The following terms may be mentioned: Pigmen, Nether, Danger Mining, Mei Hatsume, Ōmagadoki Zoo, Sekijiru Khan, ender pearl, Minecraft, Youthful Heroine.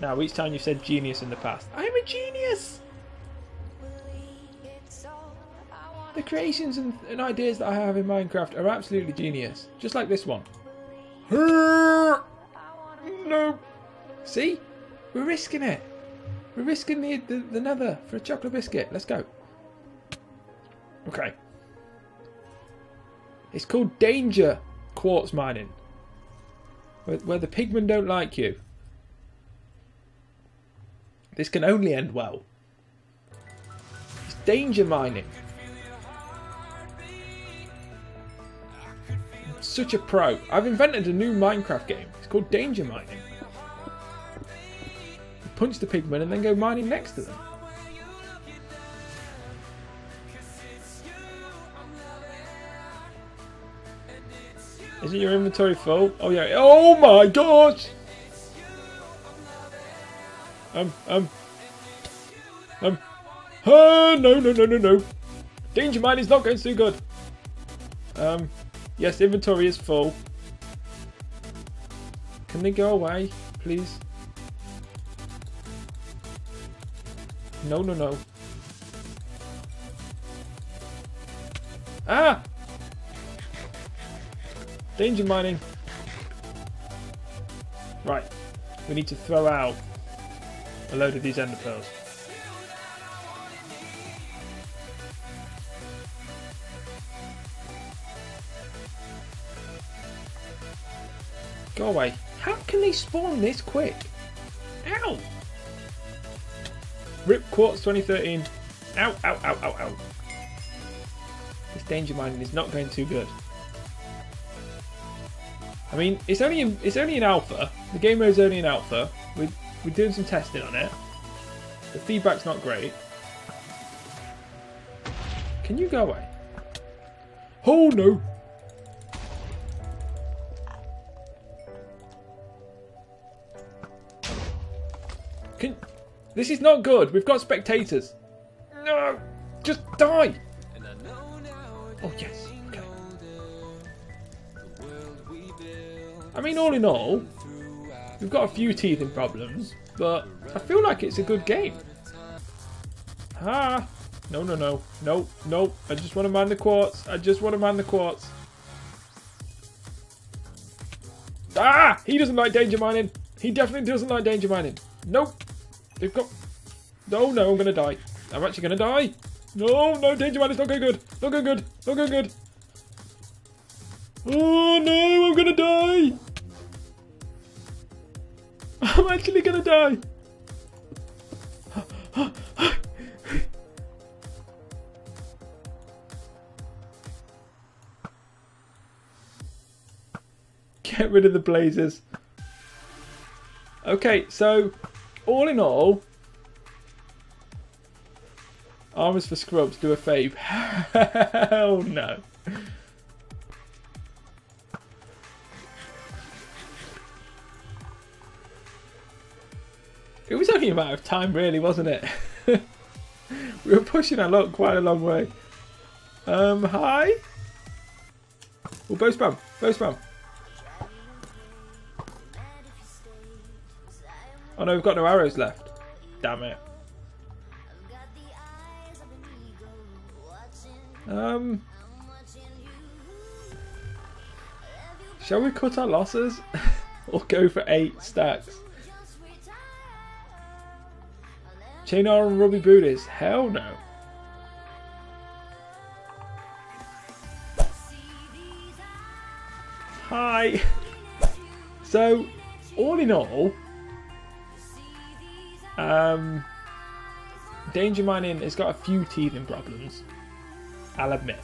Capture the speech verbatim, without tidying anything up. Now, each time you've said genius in the past. I'm a genius! The creations and, and ideas that I have in Minecraft are absolutely genius. Just like this one. No! See? We're risking it. We're risking the, the, the nether for a chocolate biscuit. Let's go. Okay. It's called Danger Quartz Mining. Where, where the pigmen don't like you. This can only end well. It's Danger Mining. I'm such a pro. I've invented a new Minecraft game. It's called Danger Mining. You punch the pigmen and then go mining next to them. Isn't your inventory full? Oh yeah. Oh my gosh! Um, um, um. Oh, no, no, no, no, no. Danger Mine is not going too good. Um, yes, inventory is full. Can they go away, please? No, no, no. Ah! Danger Mining. Right, we need to throw out a load of these ender pearls. Go away. How can they spawn this quick? Ow! Rip Quartz twenty thirteen. Ow, ow, ow, ow, ow. This Danger Mining is not going too good. I mean, it's only in, it's only in alpha. The game mode is only in alpha. We're, we're doing some testing on it. The feedback's not great. Can you go away? Oh no! Can this is not good. We've got spectators. No, just die. Oh yes. I mean, all in all, we've got a few teething problems, but I feel like it's a good game. Ah! No, no, no. No, no. I just want to mine the quartz. I just want to mine the quartz. Ah! He doesn't like Danger Mining. He definitely doesn't like Danger Mining. Nope. They've got... No, no, I'm going to die. I'm actually going to die. No, no, Danger Mining's not going good. Not going good. Not going good. Oh no, I'm going to die. I'm actually gonna die. Get rid of the blazes. Okay, so all in all, armors for scrubs do a fave. Hell no. It was only a matter of time, really, wasn't it? We were pushing our luck quite a long way. Um, hi? Well, bow spam. Bow spam. Oh, no, we've got no arrows left. Damn it. Um. Shall we cut our losses? Or go for eight stacks? Chain armor and rubby booties. Hell no. Hi. So, all in all, um, Danger Mining has got a few teething problems. I'll admit.